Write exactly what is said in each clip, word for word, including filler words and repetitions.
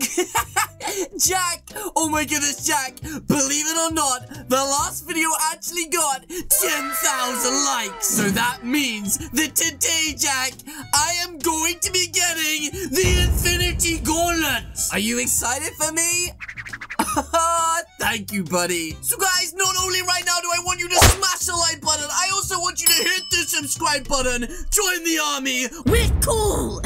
Jack! Jack! Oh my goodness, Jack! Believe it or not, the last video actually got ten thousand likes! So that means that today, Jack, I am going to be getting the Infinity Gauntlet! Are you excited for me? Thank you, buddy. So guys, not only right now do I want you to smash the like button, I also want you to hit the subscribe button. Join the army. We're cool.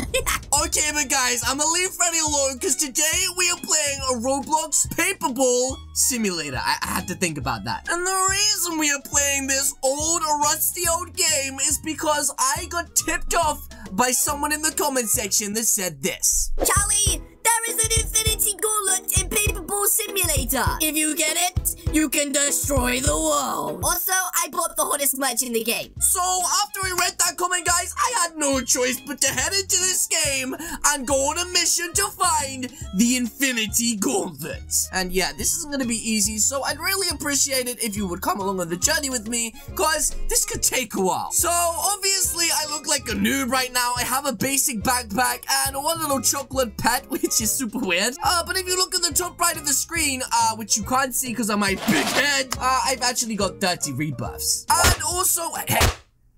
Okay, but guys, I'm gonna leave Freddy alone because today we are playing a Roblox Paperball Simulator. I, I had to think about that. And the reason we are playing this old, rusty old game is because I got tipped off by someone in the comment section that said this. Charlie, there is an infinity gauntlet in Paperball Simulator. If you get it, you can destroy the world. Also, I bought the hottest merch in the game. So, after we read that comment, guys, I had no choice but to head into this game and go on a mission to find the Infinity Gauntlet. And yeah, this isn't going to be easy, so I'd really appreciate it if you would come along on the journey with me, because this could take a while. So, obviously, I look like a noob right now. I have a basic backpack and one little chocolate pet, which is super weird. Uh, but if you look at the top right of the screen, uh, which you can't see because of my big head, uh, I've actually got thirty rebuffs. And also, hey,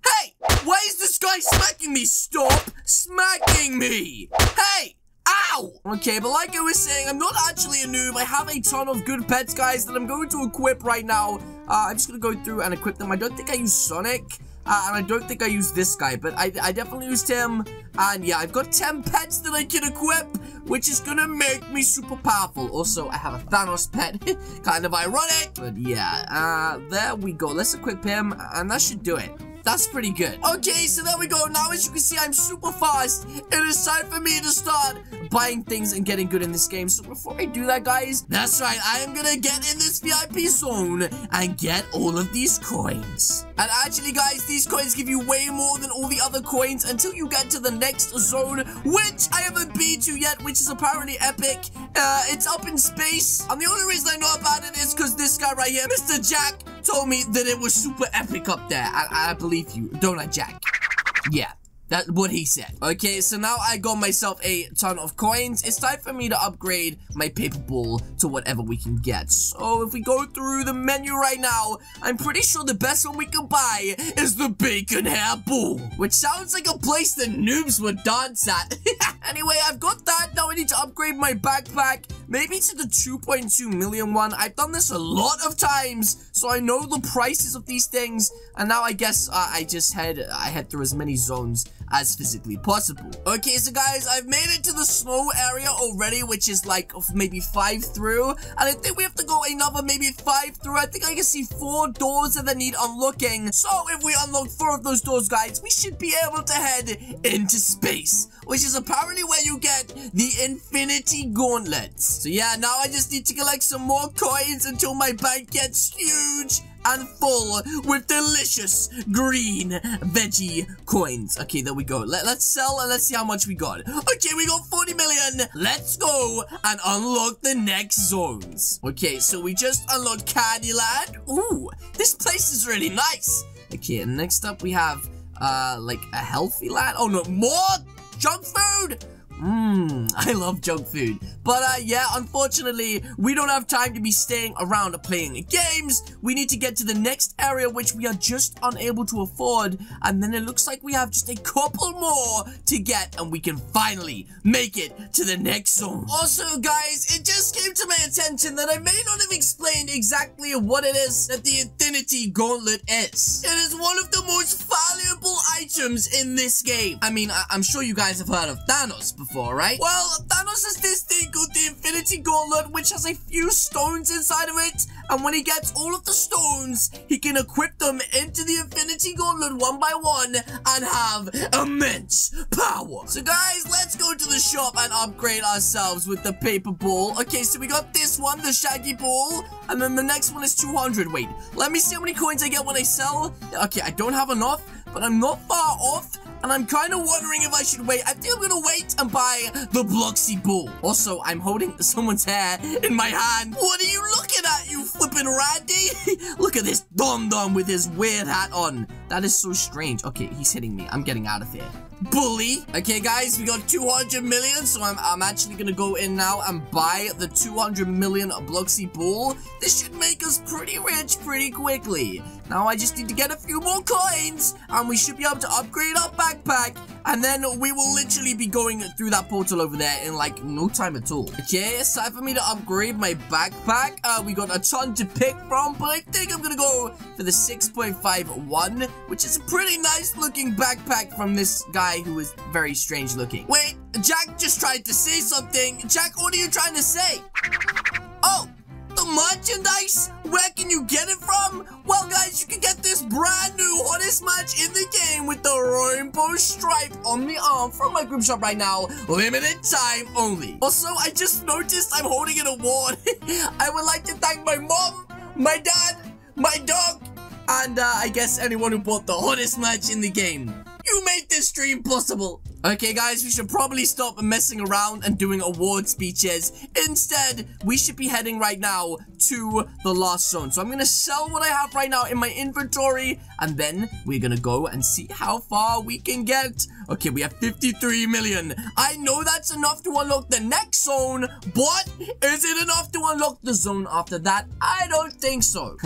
hey, why is this guy smacking me? Stop smacking me. Hey. Ow! Okay, but like I was saying, I'm not actually a noob. I have a ton of good pets, guys, that I'm going to equip right now. Uh, I'm just going to go through and equip them. I don't think I use Sonic, uh, and I don't think I use this guy, but I, I definitely used him. And yeah, I've got ten pets that I can equip, which is gonna make me super powerful. Also, I have a Thanos pet. Kind of ironic. But yeah, uh, there we go. Let's equip him, and that should do it. That's pretty good. Okay, so there we go. Now, as you can see, I'm super fast. It is time for me to start buying things and getting good in this game. So before I do that, guys, that's right. I am gonna get in this V I P zone and get all of these coins. And actually, guys, these coins give you way more than all the other coins until you get to the next zone, which I haven't been to yet, which is apparently epic. Uh, it's up in space. And the only reason I know about it is because this guy right here, Mister Jack, told me that it was super epic up there. I, I believe you, don't I, Jack? Yeah, that's what he said. Okay, so now I got myself a ton of coins. It's time for me to upgrade my Paperball to whatever we can get. So if we go through the menu right now, I'm pretty sure the best one we can buy is the Bacon Hair Ball, which sounds like a place that noobs would dance at. Anyway, I've got that. Now I need to upgrade my backpack, maybe to the two point two million one. I've done this a lot of times, so I know the prices of these things. And now I guess uh, I just head I head through as many zones as physically possible. Okay, so guys, I've made it to the snow area already, which is like maybe five through. And I think we have to go another maybe five through. I think I can see four doors that need unlocking. So if we unlock four of those doors, guys, we should be able to head into space, which is apparently where you get the Infinity Gauntlets. So yeah, now I just need to collect some more coins until my bank gets huge and full with delicious green veggie coins. Okay, there we go. Let, let's sell and let's see how much we got. Okay, we got forty million. Let's go and unlock the next zones. Okay, so we just unlocked Candyland. Ooh, this place is really nice. Okay, and next up we have uh, like a healthy land. Oh no, more junk food. Mmm, I love junk food. But, uh, yeah, unfortunately, we don't have time to be staying around or playing games. We need to get to the next area, which we are just unable to afford. And then it looks like we have just a couple more to get, and we can finally make it to the next zone. Also, guys, it just came to my attention that I may not have explained exactly what it is that the Infinity Gauntlet is. It is one of the most valuable items in this game. I mean, I I'm sure you guys have heard of Thanos before. Before, right? Well, Thanos has this thing called the Infinity Gauntlet, which has a few stones inside of it, and when he gets all of the stones, he can equip them into the Infinity Gauntlet one by one and have immense power. So guys, let's go to the shop and upgrade ourselves with the paper ball. Okay, so we got this one, the shaggy ball, and then the next one is two hundred. Wait, let me see how many coins I get when I sell. Okay, I don't have enough, but I'm not far off. And I'm kind of wondering if I should wait. I think I'm going to wait and buy the Bloxy Bull. Also, I'm holding someone's hair in my hand. What are you looking at, you flippin' Randy? Look at this dom-dom with his weird hat on. That is so strange. Okay, he's hitting me. I'm getting out of here. bully. Okay, guys, we got two hundred million, so I'm, I'm actually gonna go in now and buy the two hundred million Bloxy Bull. This should make us pretty rich pretty quickly. Now I just need to get a few more coins, and we should be able to upgrade our backpack, and then we will literally be going through that portal over there in, like, no time at all. Okay, it's time for me to upgrade my backpack. Uh, we got a ton to pick from, but I think I'm gonna go for the six point five one, which is a pretty nice-looking backpack from this guy who is very strange-looking. Wait, Jack just tried to say something. Jack, what are you trying to say? Oh! The merchandise? Where can you get it from? Well, guys, you can get this brand new hottest match in the game with the rainbow stripe on the arm from my group shop right now. Limited time only. Also, I just noticed I'm holding an award. I would like to thank my mom, my dad, my dog, and uh, I guess anyone who bought the hottest match in the game. You made this stream possible. Okay, guys, we should probably stop messing around and doing award speeches. Instead, we should be heading right now to the last zone. So I'm going to sell what I have right now in my inventory, and then we're going to go and see how far we can get. Okay, we have fifty-three million. I know that's enough to unlock the next zone, but is it enough to unlock the zone after that? I don't think so.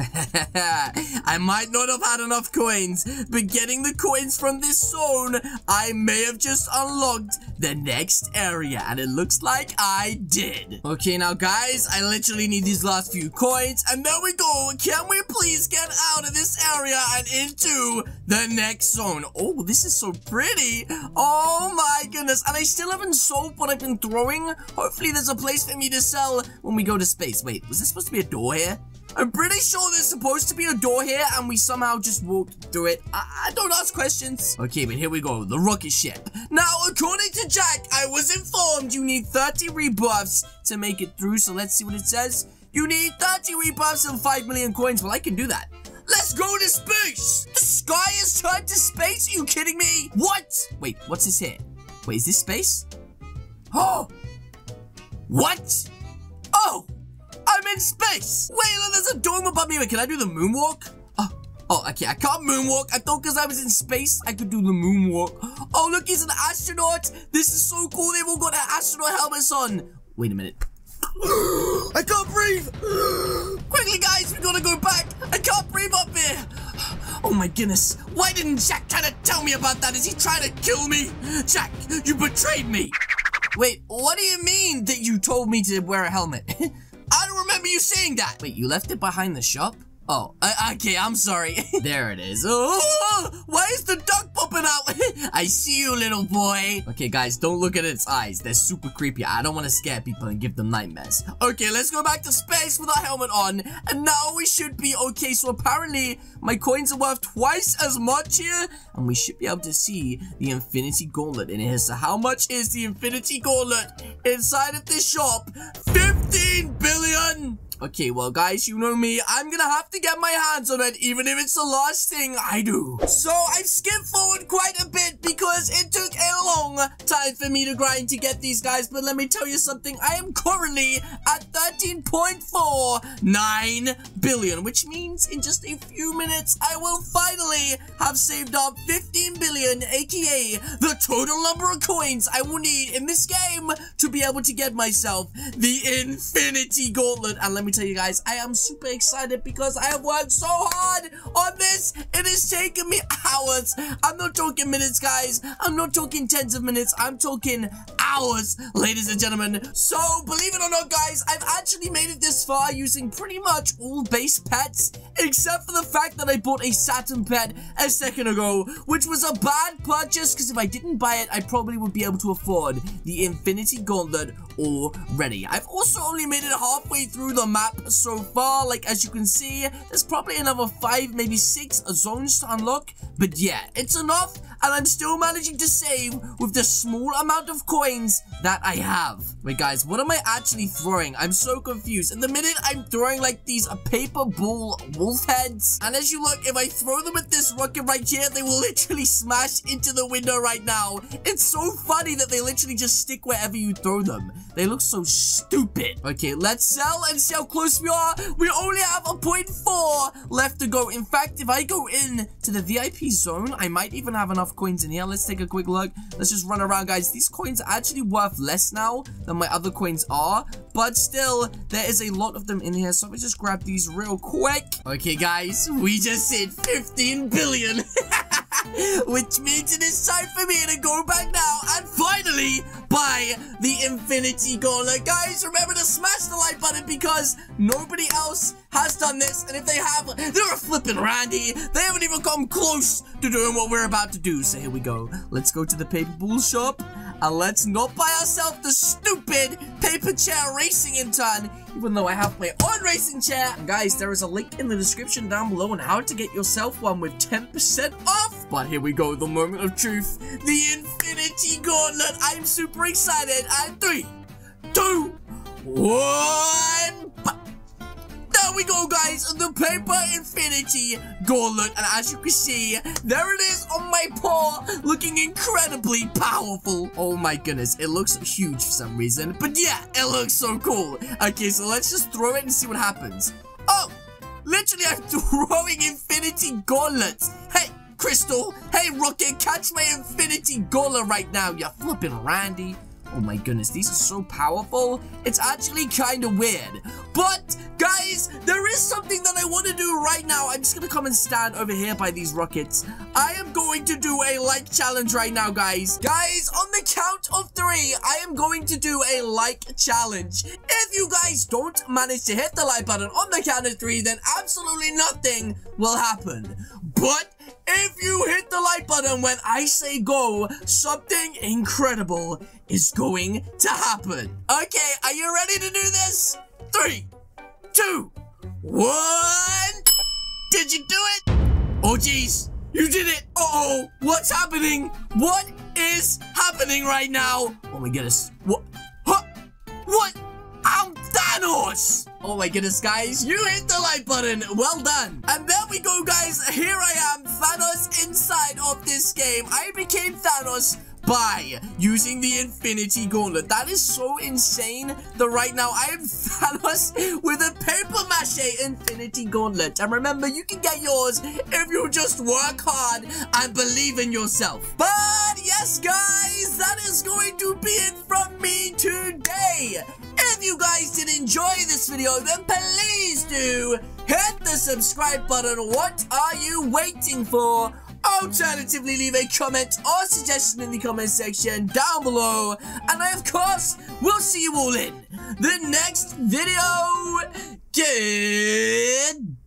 I might not have had enough coins, but getting the coins from this zone, I may have just unlocked the next area, and it looks like I did. Okay, now guys, I literally need these last few coins, and there we go. Can we please get out of this area and into the next zone? Oh, this is so pretty. Oh my goodness, and I still haven't sold what I've been throwing. Hopefully there's a place for me to sell when we go to space. Wait, was there supposed to be a door here? I'm pretty sure there's supposed to be a door here, and we somehow just walked through it. I, I don't ask questions. Okay, but here we go, the rocket ship. Now, according to Jack, I was informed you need thirty rebuffs to make it through, so let's see what it says. You need thirty rebuffs and five million coins. Well, I can do that. Let's go to space! The sky is turned to space? Are you kidding me? What? Wait, what's this here? Wait, is this space? Oh! What? Oh! I'm in space! Wait, look, there's a dome above me. Wait, can I do the moonwalk? Oh, oh, okay, I can't moonwalk. I thought because I was in space, I could do the moonwalk. Oh, look, he's an astronaut. This is so cool. They've all got astronaut helmets on. Wait a minute. I can't breathe. Quickly, guys, we gotta go back. I can't breathe up here. Oh my goodness. Why didn't Jack try to tell me about that? Is he trying to kill me? Jack, you betrayed me. Wait, what do you mean that you told me to wear a helmet? I don't remember you saying that. Wait, you left it behind the shop? Oh, I, okay, I'm sorry. There it is. Oh, why is the duck popping out? I see you, little boy. Okay, guys, don't look at its eyes. They're super creepy. I don't want to scare people and give them nightmares. Okay, let's go back to space with our helmet on. And now we should be okay. So apparently, my coins are worth twice as much here. And we should be able to see the Infinity Gauntlet in here. So how much is the Infinity Gauntlet inside of this shop? fifteen billion! Okay, well, guys, you know me. I'm gonna have to get my hands on it, even if it's the last thing I do. So, I've skipped forward quite a bit because it took a long time for me to grind to get these guys. But let me tell you something. I am currently at thirteen point four nine billion, which means in just a few minutes, I will finally have saved up fifteen billion, aka the total number of coins I will need in this game to be able to get myself the Infinity Gauntlet. And let me tell you guys, I am super excited because I have worked so hard on this. It has taken me hours. I'm not talking minutes, guys. I'm not talking tens of minutes. I'm talking hours, ladies and gentlemen. So, believe it or not, guys, I've actually made it this far using pretty much all base pets, except for the fact that I bought a Saturn pet a second ago, which was a bad purchase because if I didn't buy it, I probably would be able to afford the Infinity Gauntlet already. I've also only made it halfway through the map so far. Like, as you can see, there's probably another five, maybe six zones to unlock. But yeah, it's enough, and I'm still managing to save with the small amount of coins that I have. Wait, guys, what am I actually throwing? I'm so confused. In the minute, I'm throwing, like, these paper ball wolf heads. And as you look, if I throw them at this rocket right here, they will literally smash into the window right now. It's so funny that they literally just stick wherever you throw them. They look so stupid. Okay, let's sell and see how close we are. We only have a point four left to go. In fact, if I go in to the V I P zone, I might even have enough enough coins in here. Let's take a quick look. Let's just run around, guys. These coins are actually worth less now than my other coins are, but still, there is a lot of them in here, so let me just grab these real quick. Okay, guys, we just hit fifteen billion, which means it is time for me to go back now and finally buy the Infinity Gauntlet. Guys, remember to smash the like button because nobody else has done this, and if they have, they're a flippin' Randy. They haven't even come close to doing what we're about to do, so here we go. Let's go to the Paper Bull shop, and let's not buy ourselves the stupid paper chair racing intern, even though I have my own racing chair. And guys, there is a link in the description down below on how to get yourself one with ten percent off. But here we go, the moment of truth, the Infinity Gauntlet. I'm super excited, and three, two, one, there we go, guys, the Paper Infinity Gauntlet, and as you can see, there it is on my paw, looking incredibly powerful. Oh my goodness, it looks huge for some reason, but yeah, it looks so cool. Okay, so let's just throw it and see what happens. Oh, literally, I'm throwing Infinity Gauntlets. Hey, Crystal, hey, Rocket, catch my Infinity Gauntlet right now, you flippin' Randy. Oh my goodness, these are so powerful. It's actually kind of weird. But, guys, there is something that I want to do right now. I'm just going to come and stand over here by these rockets. I am going to do a like challenge right now, guys. Guys, on the count of three, I am going to do a like challenge. If you guys don't manage to hit the like button on the count of three, then absolutely nothing will happen. But if you hit the like button when I say go, something incredible is going to happen. Okay, are you ready to do this? Three, two, one. Did you do it? Oh, jeez. You did it. Uh-oh. What's happening? What is happening right now? Oh, my goodness. What? Huh? What? I'm Thanos. Oh my goodness, guys, you hit the like button. Well done. And there we go, guys. Here I am, Thanos inside of this game. I became Thanos by using the Infinity Gauntlet. That is so insane that right now I am Thanos with a paper mache Infinity Gauntlet. And remember, you can get yours if you just work hard and believe in yourself. But yes, guys, that is going to be it from me today. If you guys did enjoy this video, then please do hit the subscribe button. What are you waiting for? Alternatively, leave a comment or suggestion in the comment section down below, and I, of course, will see you all in the next video. Goodbye.